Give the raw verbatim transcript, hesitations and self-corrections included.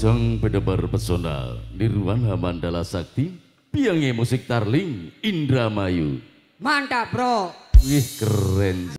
Sang pendebar pesona Nirwana Mandala Sakti, piange musik tarling Indramayu. Mantap, bro. Wih, keren.